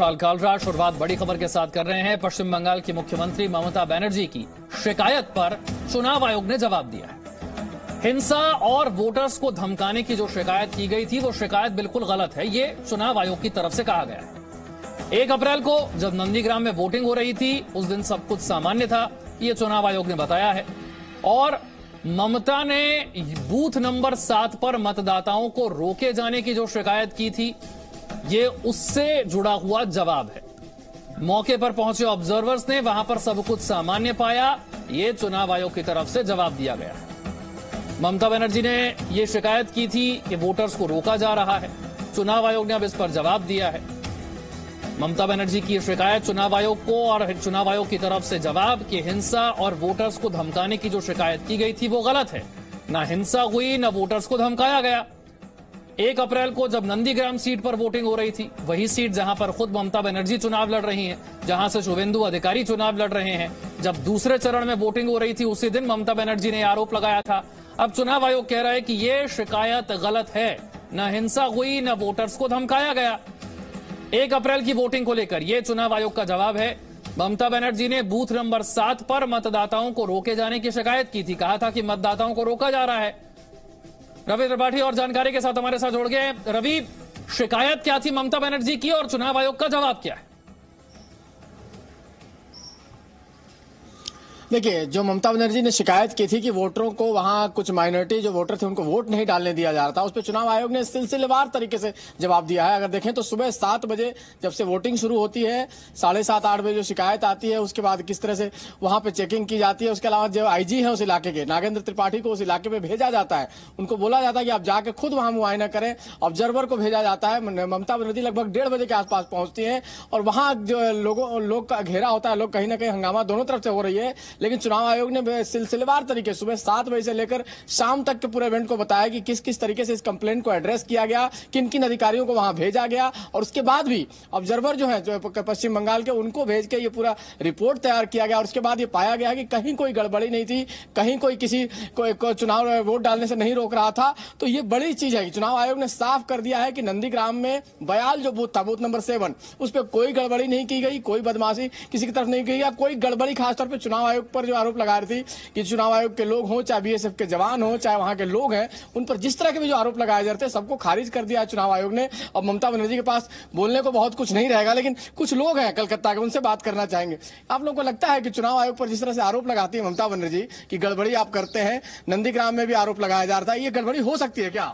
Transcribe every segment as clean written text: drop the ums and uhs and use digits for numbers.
विशाल कालरा। शुरुआत बड़ी खबर के साथ कर रहे हैं। पश्चिम बंगाल की मुख्यमंत्री ममता बनर्जी की शिकायत पर चुनाव आयोग ने जवाब दिया है। हिंसा और वोटर्स को धमकाने की जो शिकायत की गई थी वो शिकायत बिल्कुल गलत है, ये चुनाव आयोग की तरफ से कहा गया है। 1 अप्रैल को जब नंदीग्राम में वोटिंग हो रही थी उस दिन सब कुछ सामान्य था, ये चुनाव आयोग ने बताया है। और ममता ने बूथ नंबर 7 पर मतदाताओं को रोके जाने की जो शिकायत की थी ये उससे जुड़ा हुआ जवाब है। मौके पर पहुंचे ऑब्जर्वर्स ने वहां पर सब कुछ सामान्य पाया, ये चुनाव आयोग की तरफ से जवाब दिया गया है। ममता बनर्जी ने ये शिकायत की थी कि वोटर्स को रोका जा रहा है, चुनाव आयोग ने अब इस पर जवाब दिया है। ममता बनर्जी की शिकायत चुनाव आयोग को और चुनाव आयोग की तरफ से जवाब कि हिंसा और वोटर्स को धमकाने की जो शिकायत की गई थी वो गलत है, ना हिंसा हुई ना वोटर्स को धमकाया गया। 1 अप्रैल को जब नंदीग्राम सीट पर वोटिंग हो रही थी, वही सीट जहां पर खुद ममता बनर्जी चुनाव लड़ रही हैं, जहां से शुभेंदु अधिकारी चुनाव लड़ रहे हैं, जब दूसरे चरण में वोटिंग हो रही थी उसी दिन ममता बनर्जी ने आरोप लगाया था। अब चुनाव आयोग कह रहा है कि यह शिकायत गलत है, ना हिंसा हुई ना वोटर्स को धमकाया गया। 1 अप्रैल की वोटिंग को लेकर यह चुनाव आयोग का जवाब है। ममता बनर्जी ने बूथ नंबर 7 पर मतदाताओं को रोके जाने की शिकायत की थी, कहा था कि मतदाताओं को रोका जा रहा है। रवि त्रिपाठी और जानकारी के साथ हमारे साथ जुड़ गए। रवि, शिकायत क्या थी ममता बनर्जी की और चुनाव आयोग का जवाब क्या है? देखिए, जो ममता बनर्जी ने शिकायत की थी कि वोटरों को वहां कुछ माइनॉरिटी जो वोटर थे उनको वोट नहीं डालने दिया जा रहा था, उस पर चुनाव आयोग ने सिलसिलेवार तरीके से जवाब दिया है। अगर देखें तो सुबह 7 बजे जब से वोटिंग शुरू होती है, 7:30-8 बजे जो शिकायत आती है, उसके बाद किस तरह से वहां पे चेकिंग की जाती है। उसके अलावा जो IG है उस इलाके के, नागेंद्र त्रिपाठी को उस इलाके में भेजा जाता है, उनको बोला जाता है कि आप जाके खुद वहां मुआयना करें। ऑब्जर्वर को भेजा जाता है। ममता बनर्जी लगभग 1:30 बजे के आसपास पहुंचती है और वहां जो लोग का घेरा होता है, लोग कहीं ना कहीं हंगामा दोनों तरफ से हो रही है, लेकिन चुनाव आयोग ने सिलसिलेवार तरीके सुबह 7 बजे से लेकर शाम तक के पूरे इवेंट को बताया कि किस किस तरीके से इस कंप्लेंट को एड्रेस किया गया, किन किन अधिकारियों को वहां भेजा गया। और उसके बाद भी ऑब्जर्वर जो है पश्चिम बंगाल के, उनको भेज के ये पूरा रिपोर्ट तैयार किया गया। और उसके बाद ये पाया गया कि कहीं कोई गड़बड़ी नहीं थी, कहीं कोई किसी को चुनाव वोट डालने से नहीं रोक रहा था। तो ये बड़ी चीज है कि चुनाव आयोग ने साफ कर दिया है कि नंदीग्राम में बयाल जो बूथ था, बूथ नंबर 7, उस पर कोई गड़बड़ी नहीं की गई, कोई बदमाशी किसी की तरफ नहीं की गई। कोई गड़बड़ी खासतौर पर चुनाव आयोग पर जो आरोप लगा रही थी कि चुनाव आयोग के लोग हों, चाहे BSF के जवान हों, चाहे वहां के लोग हैं, उन पर जिस तरह के भी जो आरोप लगाए जाते हैं सबको खारिज कर दिया है चुनाव आयोग ने। और ममता बनर्जी के पास बोलने को बहुत कुछ नहीं रहेगा, लेकिन कुछ लोग हैं कलकत्ता के, उनसे बात करना चाहेंगे। आप लोगों को लगता है कि चुनाव आयोग पर जिस तरह से आरोप लगाती है ममता बनर्जी की गड़बड़ी आप करते हैं, नंदीग्राम में भी आरोप लगाया जा रहा था, ये गड़बड़ी हो सकती है क्या?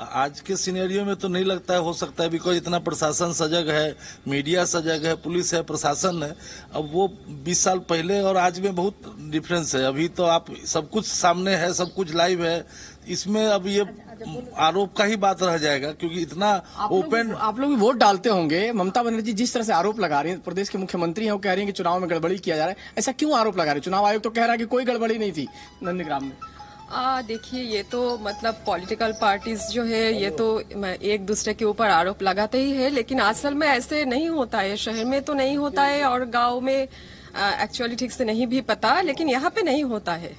आज के सिनेरियो में तो नहीं लगता है हो सकता है, बिकॉज इतना प्रशासन सजग है, मीडिया सजग है, पुलिस है, प्रशासन है। अब वो 20 साल पहले और आज में बहुत डिफरेंस है। अभी तो आप सब कुछ सामने है, सब कुछ लाइव है, इसमें अब ये आरोप का ही बात रह जाएगा क्योंकि इतना ओपन। आप लोग भी वोट डालते होंगे। ममता बनर्जी जिस तरह से आरोप लगा रही है, प्रदेश के मुख्यमंत्री हैं, वो कह रही है कि चुनाव में गड़बड़ी किया जा रहा है, ऐसा क्यों आरोप लगा रही है? चुनाव आयोग तो कह रहा है कि कोई गड़बड़ी नहीं थी नंदीग्राम में। देखिए, ये तो मतलब पॉलिटिकल पार्टीज जो है ये तो एक दूसरे के ऊपर आरोप लगाते ही है, लेकिन असल में ऐसे नहीं होता है, शहर में तो नहीं होता है और गांव में एक्चुअली ठीक से नहीं भी पता, लेकिन यहाँ पे नहीं होता है।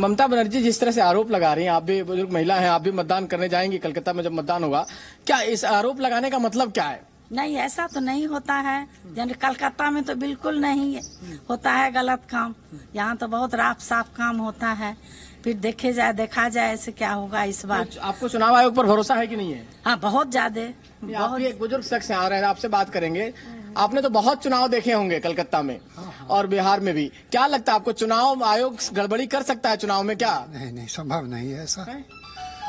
ममता बनर्जी जिस तरह से आरोप लगा रही हैं, आप भी बुजुर्ग महिला हैं, आप भी मतदान करने जाएंगी कलकत्ता में जब मतदान होगा, क्या इस आरोप लगाने का मतलब क्या है? नहीं, ऐसा तो नहीं होता है, जैसे कलकत्ता में तो बिल्कुल नहीं होता है गलत काम, यहाँ तो बहुत राफ साफ काम होता है। फिर देखा जाए ऐसे क्या होगा इस बार। आपको चुनाव आयोग पर भरोसा है कि नहीं है? हाँ, बहुत ज्यादा। आप एक बुजुर्ग शख्स आ रहे हैं, आपसे बात करेंगे। आपने तो बहुत चुनाव देखे होंगे कलकत्ता में और बिहार में भी, क्या लगता है आपको चुनाव आयोग गड़बड़ी कर सकता है चुनाव में? क्या नहीं, संभव नहीं है ऐसा।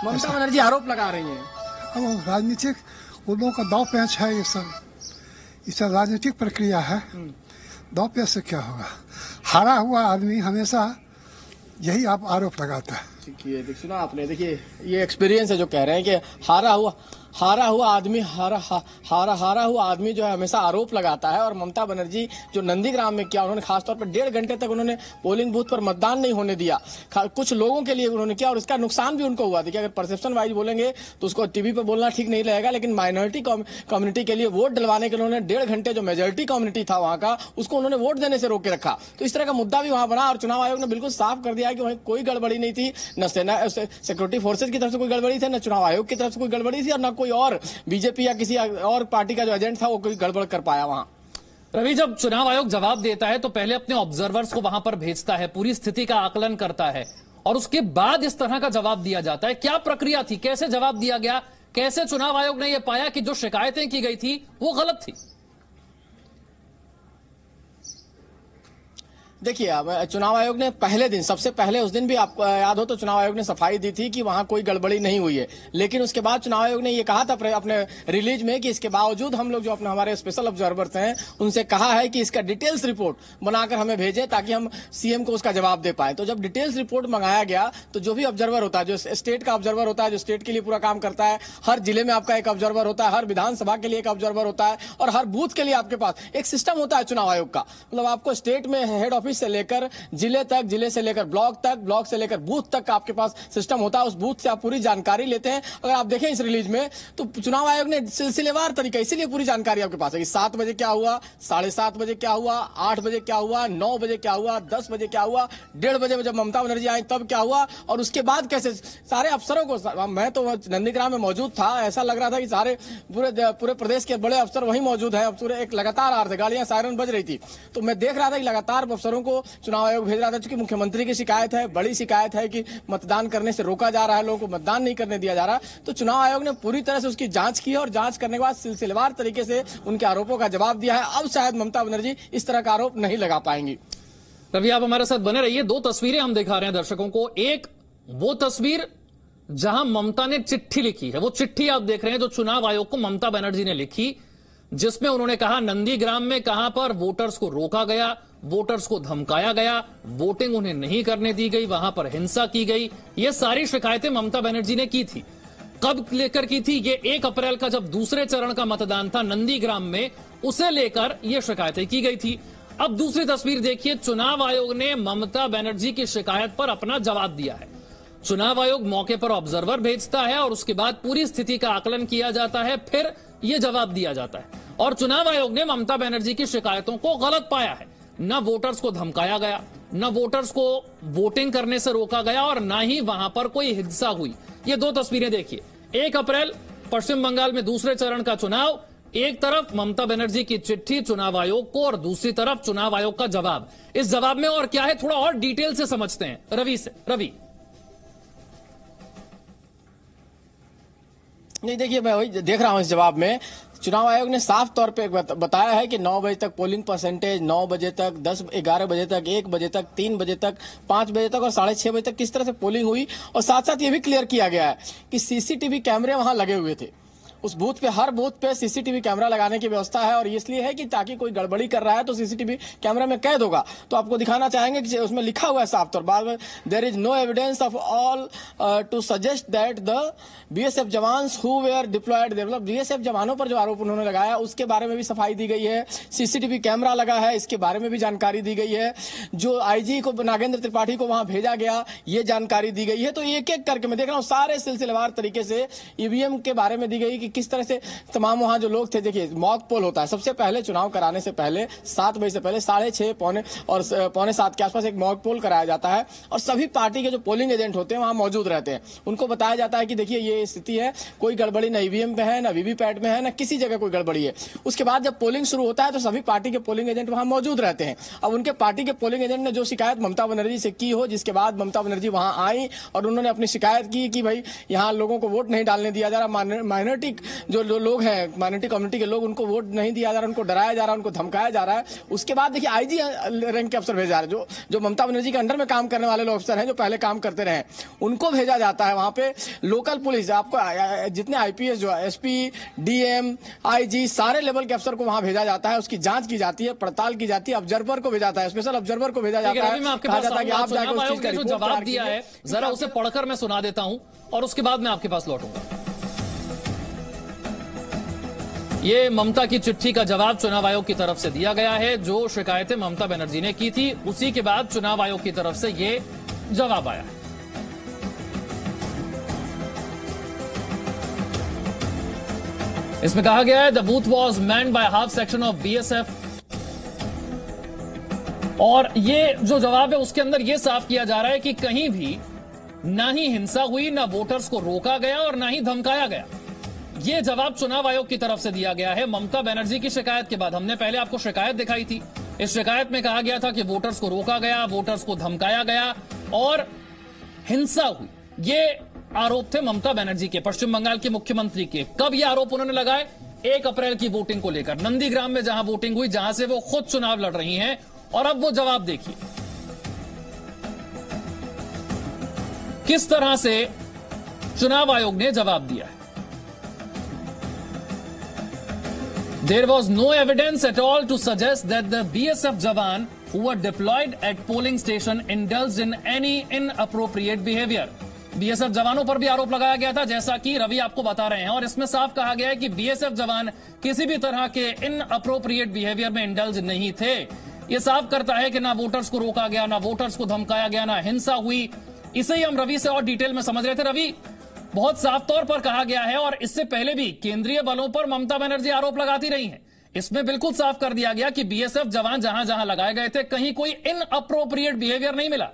ममता बनर्जी आरोप लगा रही है, राजनीतिक उन लोगों का दाव पेच है, ये सब इसका राजनीतिक प्रक्रिया है, दाव पेच से क्या होगा? हारा हुआ आदमी हमेशा यही आप आरोप लगाता है। ठीक है, सुना आपने। देखिए, ये एक्सपीरियंस है जो कह रहे हैं कि हारा हुआ आदमी जो है हमेशा आरोप लगाता है। और ममता बनर्जी जो नंदीग्राम में किया, उन्होंने खासतौर पर 1.5 घंटे तक उन्होंने पोलिंग बूथ पर मतदान नहीं होने दिया, कुछ लोगों के लिए उन्होंने किया और इसका नुकसान भी उनको हुआ। देखिए, अगर परसेप्शन वाइज बोलेंगे तो उसको टीवी पर बोलना ठीक नहीं रहेगा, लेकिन माइनॉरिटी कम्युनिटी के लिए वोट डलवाने के लिए उन्होंने 1.5 घंटे जो मेजोरिटी कम्युनिटी था वहाँ का, उसको उन्होंने वोट देने से रोके रखा। तो इस तरह का मुद्दा भी वहाँ बना और चुनाव आयोग ने बिल्कुल साफ कर दिया कि वहीं कोई गड़बड़ी नहीं थी, न सेना सिक्योरिटी फोर्सेज की तरफ से कोई गड़बड़ी थी, न चुनाव आयोग की तरफ से कोई गड़बड़ी थी और न कोई और बीजेपी या किसी और पार्टी का जो एजेंट था वो कोई गड़बड़ कर पाया वहां। रवि, जब चुनाव आयोग जवाब देता है तो पहले अपने ऑब्जर्वर्स को वहां पर भेजता है, पूरी स्थिति का आकलन करता है और उसके बाद इस तरह का जवाब दिया जाता है। क्या प्रक्रिया थी, कैसे जवाब दिया गया, कैसे चुनाव आयोग ने यह पाया कि जो शिकायतें की गई थी वो गलत थी? देखिए, चुनाव आयोग ने पहले दिन, सबसे पहले उस दिन भी आपको याद हो तो चुनाव आयोग ने सफाई दी थी कि वहां कोई गड़बड़ी नहीं हुई है, लेकिन उसके बाद चुनाव आयोग ने यह कहा था अपने रिलीज में कि इसके बावजूद हम लोग जो अपने हमारे स्पेशल ऑब्जर्वर्स हैं उनसे कहा है कि इसका डिटेल्स रिपोर्ट बनाकर हमें भेजें ताकि हम सीएम को उसका जवाब दे पाए। तो जब डिटेल्स रिपोर्ट मंगाया गया तो जो भी ऑब्जर्वर होता है, जो स्टेट का ऑब्जर्वर होता है, जो स्टेट के लिए पूरा काम करता है, हर जिले में आपका एक ऑब्जर्वर होता है, हर विधानसभा के लिए एक ऑब्जर्वर होता है और हर बूथ के लिए आपके पास एक सिस्टम होता है चुनाव आयोग का। मतलब आपको स्टेट में हेड ऑफिस से लेकर जिले तक, जिले से लेकर ब्लॉक तक, ब्लॉक से लेकर बूथ तक आपके पास सिस्टम होता है। उस बूथ से आप पूरी जानकारी लेते हैं। अगर आप देखें इस रिलीज में तो चुनाव आयोग ने सिलसिलेवार तरीके, इसीलिए पूरी जानकारी आपके पास है कि 7 बजे क्या हुआ, 7:30 बजे क्या हुआ, 8 बजे क्या हुआ, 9 बजे क्या हुआ, 10 बजे क्या हुआ, 1:30 बजे जब ममता बनर्जी आई तब क्या हुआ और उसके बाद कैसे सारे अफसरों को, मैं तो नंदीग्राम में मौजूद था, ऐसा लग रहा था कि सारे पूरे प्रदेश के बड़े अफसर वहीं मौजूद है। पूरे एक लगातार आ रहे थे, गाड़ियां सायरन बज रही थी तो मैं देख रहा था कि लगातार अफसरों को चुनाव आयोग भेज रहा था क्योंकि मुख्यमंत्री की शिकायत है, बड़ी शिकायत है कि मतदान करने से रोका जा रहा है, लोगों को मतदान नहीं करने दिया जा रहा। तो चुनाव आयोग ने पूरी तरह से उसकी जांच की है और जांच करने के बाद सिलसिलेवार तरीके से उनके आरोपों का जवाब दिया है। अब शायद ममता बनर्जी इस तरह का आरोप नहीं लगा पाएंगी। रवि, आप हमारे साथ बने रहिए। दो तस्वीरें हम दिखा रहे हैं दर्शकों को। एक वो तस्वीर जहां ममता ने चिट्ठी लिखी है, वो चिट्ठी आप देख रहे हैं जो चुनाव आयोग को ममता बनर्जी ने लिखी, जिसमें उन्होंने कहा नंदीग्राम में कहां पर वोटर्स को रोका गया, वोटर्स को धमकाया गया, वोटिंग उन्हें नहीं करने दी गई, वहां पर हिंसा की गई। ये सारी शिकायतें ममता बनर्जी ने की थी। कब लेकर की थी? ये 1 अप्रैल का जब दूसरे चरण का मतदान था नंदीग्राम में, उसे लेकर ये शिकायतें की गई थी। अब दूसरी तस्वीर देखिए, चुनाव आयोग ने ममता बनर्जी की शिकायत पर अपना जवाब दिया है। चुनाव आयोग मौके पर ऑब्जर्वर भेजता है और उसके बाद पूरी स्थिति का आकलन किया जाता है, फिर यह जवाब दिया जाता है और चुनाव आयोग ने ममता बनर्जी की शिकायतों को गलत पाया है। न वोटर्स को धमकाया गया, न वोटर्स को वोटिंग करने से रोका गया और ना ही वहां पर कोई हिंसा हुई। ये दो तस्वीरें देखिए, 1 अप्रैल पश्चिम बंगाल में दूसरे चरण का चुनाव, एक तरफ ममता बनर्जी की चिट्ठी चुनाव आयोग को और दूसरी तरफ चुनाव आयोग का जवाब। इस जवाब में और क्या है, थोड़ा और डिटेल से समझते हैं रवि। नहीं, देखिए मैं वही देख रहा हूं। इस जवाब में चुनाव आयोग ने साफ तौर पे बताया है कि 9 बजे तक पोलिंग परसेंटेज, 9 बजे तक, 10, 11 बजे तक, 1 बजे तक, 3 बजे तक, 5 बजे तक और 6:30 बजे तक किस तरह से पोलिंग हुई और साथ साथ ये भी क्लियर किया गया है कि सीसीटीवी कैमरे वहां लगे हुए थे। उस बूथ पे, हर बूथ पे सीसीटीवी कैमरा लगाने की व्यवस्था है और इसलिए है कि ताकि कोई गड़बड़ी कर रहा है तो सीसीटीवी कैमरा में कैद होगा। तो आपको दिखाना चाहेंगे कि उसमें लिखा हुआ है साफ तौर बाद में, there is no evidence of all to suggest that the BSF jawans who were deployed, मतलब बीएसएफ जवानों पर जो आरोप उन्होंने लगाया उसके बारे में भी सफाई दी गई है। सीसीटीवी कैमरा लगा है, इसके बारे में भी जानकारी दी गई है। जो आईजी को, नागेंद्र त्रिपाठी को वहां भेजा गया, ये जानकारी दी गई है। तो एक एक करके मैं देख रहा हूँ सारे सिलसिलेवार तरीके से। ईवीएम के बारे में दी गई कि किस तरह से तमाम वहां जो लोग थे। देखिए, मॉक पोल होता है सबसे पहले, चुनाव कराने से पहले 7 बजे से पहले 6:30 और 6:45 के आसपास एक मॉक पोल कराया जाता है और सभी पार्टी के जो पोलिंग एजेंट होते हैं वहां मौजूद रहते हैं। उनको बताया जाता है कि देखिए ये स्थिति है, कोई गड़बड़ी ना ईवीएम पे है, ना वीवीपैट में है, ना किसी जगह कोई गड़बड़ी है। उसके बाद जब पोलिंग शुरू होता है तो सभी पार्टी के पोलिंग एजेंट वहां मौजूद रहते हैं। अब उनके पार्टी के पोलिंग एजेंट ने जो शिकायत ममता बनर्जी से की हो, जिसके बाद ममता बनर्जी वहां आई और उन्होंने अपनी शिकायत की कि भाई यहाँ लोगों को वोट नहीं डालने दिया जा रहा, माइनॉरिटी जो लोग हैं, माइनॉरिटी कम्युनिटी के लोग, उनको वोट नहीं दिया जा रहा, उनको डराया जा रहा है, उनको धमकाया जा रहा है। उसके बाद देखिए आईजी रैंक के अफसर भेजा जा रहे हैं, जो ममता बनर्जी के अंडर में काम करने वाले लोग अफसर हैं, जो पहले काम करते रहे, उनको भेजा जाता है। वहां पे लोकल पुलिस, आपको जितने आईपीएस जो है, एसपी, डीएम, आईजी, सारे लेवल के अफसर को वहां भेजा जाता है, उसकी जांच की जाती है, पड़ताल की जाती है। ऑब्जर्वर को भेजा जाता है, स्पेशल ऑब्जर्वर को भेजा जाता है। जवाब दिया है, जरा उसे पढ़कर मैं सुना देता हूं और उसके बाद मैं आपके पास लौटूंगा। ये ममता की चिट्ठी का जवाब चुनाव आयोग की तरफ से दिया गया है। जो शिकायतें ममता बनर्जी ने की थी उसी के बाद चुनाव आयोग की तरफ से ये जवाब आया। इसमें कहा गया है the booth was manned by half section of BSF और ये जो जवाब है उसके अंदर ये साफ किया जा रहा है कि कहीं भी ना ही हिंसा हुई, ना वोटर्स को रोका गया और ना ही धमकाया गया। ये जवाब चुनाव आयोग की तरफ से दिया गया है ममता बनर्जी की शिकायत के बाद। हमने पहले आपको शिकायत दिखाई थी, इस शिकायत में कहा गया था कि वोटर्स को रोका गया, वोटर्स को धमकाया गया और हिंसा हुई। ये आरोप थे ममता बनर्जी के, पश्चिम बंगाल के मुख्यमंत्री के। कब ये आरोप उन्होंने लगाए? 1 अप्रैल की वोटिंग को लेकर, नंदीग्राम में जहां वोटिंग हुई, जहां से वो खुद चुनाव लड़ रही हैं। और अब वो जवाब देखिए, किस तरह से चुनाव आयोग ने जवाब दिया है। There was no evidence at all to suggest that the BSF jawan who were deployed at polling station indulged in any inappropriate behavior। BSF जवानों पर भी आरोप लगाया गया था, जैसा कि रवि आपको बता रहे हैं, और इसमें साफ कहा गया है कि BSF जवान किसी भी तरह के inappropriate behavior में indulge नहीं थे। ये साफ करता है कि ना वोटर्स को रोका गया, ना वोटर्स को धमकाया गया, ना हिंसा हुई। इसे ही हम रवि से और डिटेल में समझ रहे थे। रवि, बहुत साफ तौर पर कहा गया है, और इससे पहले भी केंद्रीय बलों पर ममता बनर्जी आरोप लगाती रही हैं। इसमें बिल्कुल साफ कर दिया गया कि बीएसएफ जवान जहां जहां लगाए गए थे, कहीं कोई इनअप्रोप्रिएट बिहेवियर नहीं मिला।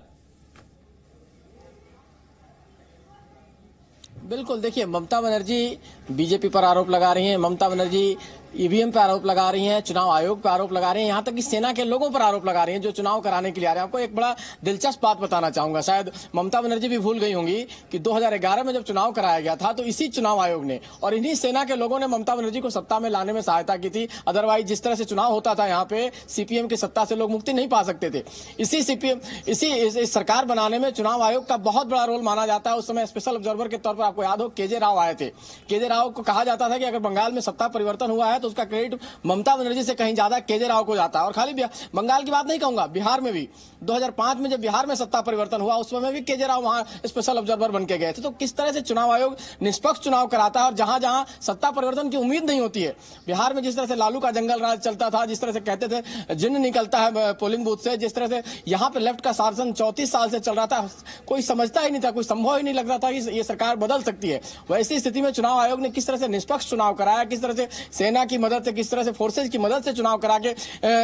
बिल्कुल, देखिए ममता बनर्जी बीजेपी पर आरोप लगा रही हैं, ममता बनर्जी ईवीएम पर आरोप लगा रही हैं, चुनाव आयोग पर आरोप लगा रही हैं, यहाँ तक कि सेना के लोगों पर आरोप लगा रही हैं जो चुनाव कराने के लिए आ रहे हैं। आपको एक बड़ा दिलचस्प बात बताना चाहूंगा, शायद ममता बनर्जी भी भूल गई होंगी कि 2011 में जब चुनाव कराया गया था तो इसी चुनाव आयोग ने और इन्हीं सेना के लोगों ने ममता बनर्जी को सत्ता में लाने में सहायता की थी। अदरवाइज जिस तरह से चुनाव होता था यहाँ पे, सीपीएम की सत्ता से लोग मुक्ति नहीं पा सकते थे। इसी सीपीएम, इसी सरकार बनाने में चुनाव आयोग का बहुत बड़ा रोल माना जाता है। उस समय स्पेशल ऑब्जर्वर के तौर पर आपको याद हो केजे राव आए थे। केजे राव को कहा जाता था कि अगर बंगाल में सत्ता परिवर्तन हुआ है तो उसका क्रेडिट ममता बनर्जी से कहीं ज्यादा केजे राव को जाता है। और खाली बंगाल की बात नहीं कहूंगा, बिहार में भी 2005 में जब बिहार में सत्ता परिवर्तन हुआ, उस समय भी केजे राव वहां स्पेशल ऑब्जर्वर बनके गए थे। तो किस तरह से चुनाव आयोग निष्पक्ष चुनाव कराता है और जहां जहां सत्ता परिवर्तन की उम्मीद नहीं होती है, बिहार में जिस तरह से लालू का जंगल राज चलता था, जिस तरह से कहते थे जिन्न निकलता है पोलिंग बूथ से, जिस तरह से यहाँ पे लेफ्ट का शासन 34 साल से चल रहा था, कोई समझता ही नहीं था, कोई संभव ही नहीं लग रहा था कि ये सरकार बदल सकती है। वैसी स्थिति में चुनाव आयोग ने किस तरह से निष्पक्ष चुनाव कराया, किस तरह से सेना की मदद से, किस तरह से फोर्सेज की मदद से चुनाव करा के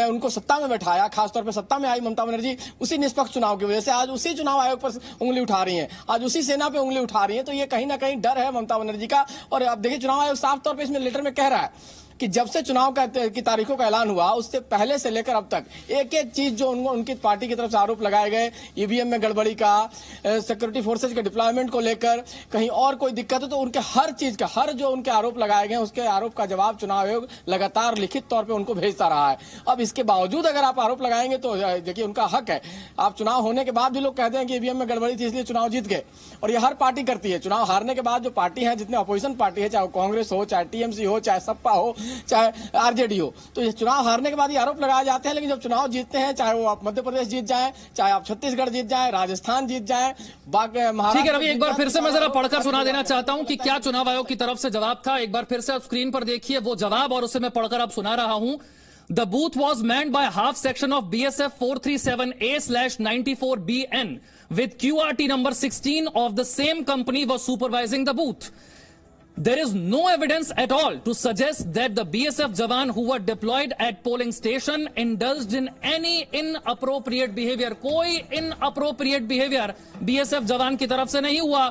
उनको सत्ता में बैठाया। खासतौर पर सत्ता में आई ममता बनर्जी उसी निष्पक्ष चुनाव की वजह से। आज उसी चुनाव आयोग पर उंगली उठा रही हैं, आज उसी सेना पे उंगली उठा रही हैं। तो ये कहीं ना कहीं डर है ममता बनर्जी का। और आप देखिए चुनाव आयोग साफ तौर पर इसमें लेटर में कह रहा है कि जब से चुनाव की तारीखों का ऐलान हुआ, उससे पहले से लेकर अब तक एक एक चीज जो उनकी पार्टी की तरफ से आरोप लगाए गए, ईवीएम में गड़बड़ी का, सिक्योरिटी फोर्सेज के डिप्लॉयमेंट को लेकर कहीं और कोई दिक्कत हो, तो उनके हर चीज का, हर जो उनके आरोप लगाए गए उसके आरोप का जवाब चुनाव आयोग लगातार लिखित तौर पर उनको भेजता रहा है। अब इसके बावजूद अगर आप आरोप लगाएंगे तो देखिए उनका हक है। आप चुनाव होने के बाद भी लोग कहते हैं कि ईवीएम में गड़बड़ी थी इसलिए चुनाव जीत गए, और ये हर पार्टी करती है। चुनाव हारने के बाद जो पार्टी है, जितने अपोजिशन पार्टी है, चाहे कांग्रेस हो, चाहे टीएमसी हो, चाहे सपा हो, चाहे आरजेडी हो, तो ये चुनाव हारने के बाद ये आरोप लगाए जाते हैं। लेकिन जब चुनाव जीतते हैं, चाहे वो आप मध्य प्रदेश जीत जाएं, चाहे आप छत्तीसगढ़ जीत जाएं, राजस्थान जीत जाएं, महाराष्ट्र। ठीक है रवि, एक बार फिर से मैं जरा पढ़कर सुना देना चाहता हूं कि क्या चुनाव आयोग की तरफ से जवाब था। एक बार फिर से आप स्क्रीन पर देखिए वो जवाब, और उसे मैं पढ़कर आप सुना रहा हूं। The booth was manned by half section of BSF 437A/94BN with QRT number 16 of the same company was supervising the booth. There is no evidence at all to suggest that the BSF jawan who were deployed at polling station indulged in any inappropriate behavior। कोई inappropriate behavior BSF jawan की तरफ से नहीं हुआ।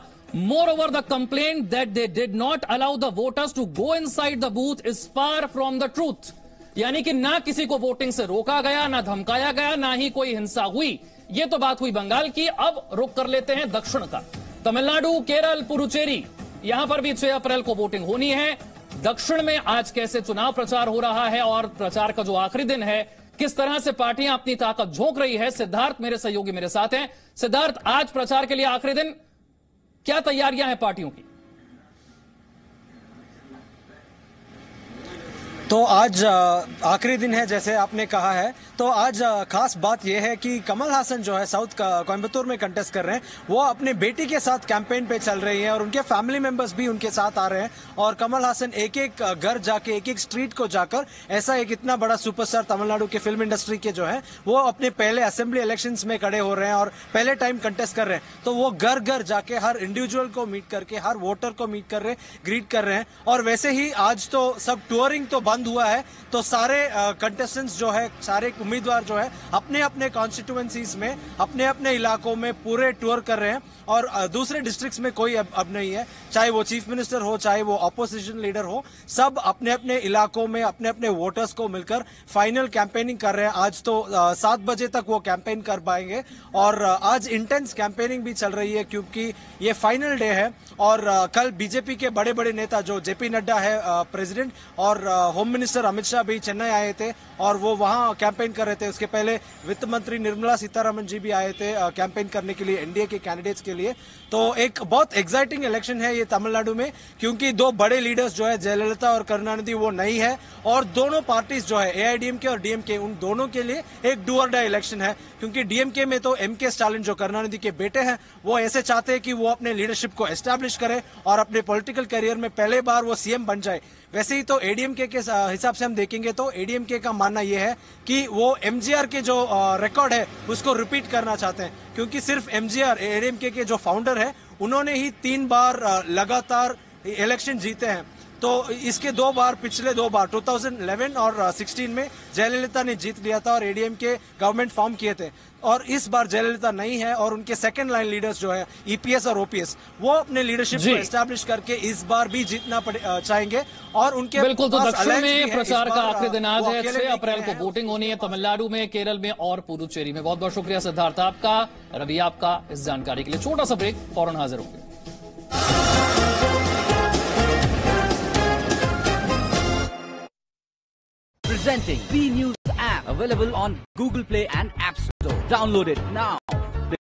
Moreover, the complaint that they did not allow the voters to go inside the booth is far from the truth। यानी कि ना किसी को वोटिंग से रोका गया, ना धमकाया गया, ना ही कोई हिंसा हुई। ये तो बात हुई बंगाल की, अब रुक कर लेते हैं दक्षिण का। तमिलनाडु, केरल, पुडुचेरी, यहां पर भी 6 अप्रैल को वोटिंग होनी है। दक्षिण में आज कैसे चुनाव प्रचार हो रहा है और प्रचार का जो आखिरी दिन है, किस तरह से पार्टियां अपनी ताकत झोंक रही है। सिद्धार्थ मेरे सहयोगी मेरे साथ हैं। सिद्धार्थ, आज प्रचार के लिए आखिरी दिन, क्या तैयारियां हैं पार्टियों की? तो आज आखिरी दिन है जैसे आपने कहा है। तो आज खास बात यह है कि कमल हासन जो है साउथ कोयम्बटूर में कंटेस्ट कर रहे हैं, वो अपने बेटी के साथ कैंपेन पे चल रही हैं और उनके फैमिली मेंबर्स भी उनके साथ आ रहे हैं। और कमल हासन एक एक घर जाके, एक एक स्ट्रीट को जाकर, ऐसा एक इतना बड़ा सुपरस्टार तमिलनाडु के फिल्म इंडस्ट्री के जो है वो अपने पहले असेंबली इलेक्शंस में खड़े हो रहे हैं और पहले टाइम कंटेस्ट कर रहे हैं। तो वो घर घर जाके हर इंडिविजुअल को मीट करके, हर वोटर को मीट कर रहे, ग्रीट कर रहे हैं। और वैसे ही आज तो सब टूरिंग तो बंद हुआ है, तो सारे कंटेस्टेंट्स जो है, सारे उम्मीदवार जो है अपने अपने कॉन्स्टिट्यूएंसीज में, अपने अपने इलाकों में पूरे टूर कर रहे हैं और दूसरे डिस्ट्रिक्ट्स में कोई अब नहीं है, चाहे वो चीफ मिनिस्टर हो, चाहे वो अपोजिशन लीडर हो, सब अपने अपने इलाकों में अपने अपने वोटर्स को मिलकर फाइनल कैंपेनिंग कर रहे हैं। आज तो 7 बजे तक वो कैंपेन कर पाएंगे और आज इंटेंस कैंपेनिंग भी चल रही है क्योंकि ये फाइनल डे है। और कल बीजेपी के बड़े बड़े नेता जो जेपी नड्डा है प्रेसिडेंट और होम मिनिस्टर अमित शाह भी चेन्नई आए थे और वो वहां कैंपेन कर रहे थे। उसके पहले वित्त मंत्री निर्मला सीतारमण जी भी आए थे कैंपेन करने के लिए एनडीए के कैंडिडेट्स के लिए। तो एक बहुत एक्साइटिंग इलेक्शन है ये तमिलनाडु में, क्योंकि दो बड़े लीडर्स जो है जयललिता और करुणा निधि वो नहीं है और दोनों पार्टीज जो है एआईडीएमके और डीएमके उन दोनों के लिए एक डू और डाई इलेक्शन है। क्योंकि डीएमके में तो एमके स्टालिन जो करुणानिधि के बेटे हैं वो ऐसे चाहते हैं कि वो अपने लीडरशिप को एस्टैब्लिश करें और अपने पॉलिटिकल करियर में पहले बार वो सीएम बन जाए। वैसे ही तो एडीएमके के हिसाब से हम देखेंगे तो एडीएमके का मानना यह है कि वो एमजीआर के जो रिकॉर्ड है उसको रिपीट करना चाहते हैं, क्योंकि सिर्फ एमजीआर एडीएमके के जो फाउंडर है उन्होंने ही 3 बार लगातार इलेक्शन जीते हैं। तो इसके 2 बार पिछले 2 बार 2011 और 16 में जयललिता ने जीत लिया था और एडीएमके गवर्नमेंट फॉर्म किए थे। और इस बार जयललिता नहीं है और उनके सेकंड लाइन लीडर्स जो है ईपीएस और ओपीएस वो अपने लीडरशिप को एस्टैब्लिश करके इस बार भी जीतना चाहेंगे और उनके बिल्कुल। तो दक्षिण में प्रचार का आखिरी दिन आज है, 6 अप्रैल को वोटिंग होनी है तमिलनाडु में, केरल में और पुदुचेरी में। बहुत बहुत शुक्रिया सिद्धार्थ आपका, रवि आपका इस जानकारी के लिए। छोटा सा ब्रेक, फौरन हाजिर होंगे। Presenting Zee News app available on Google Play and App Store. Download it now.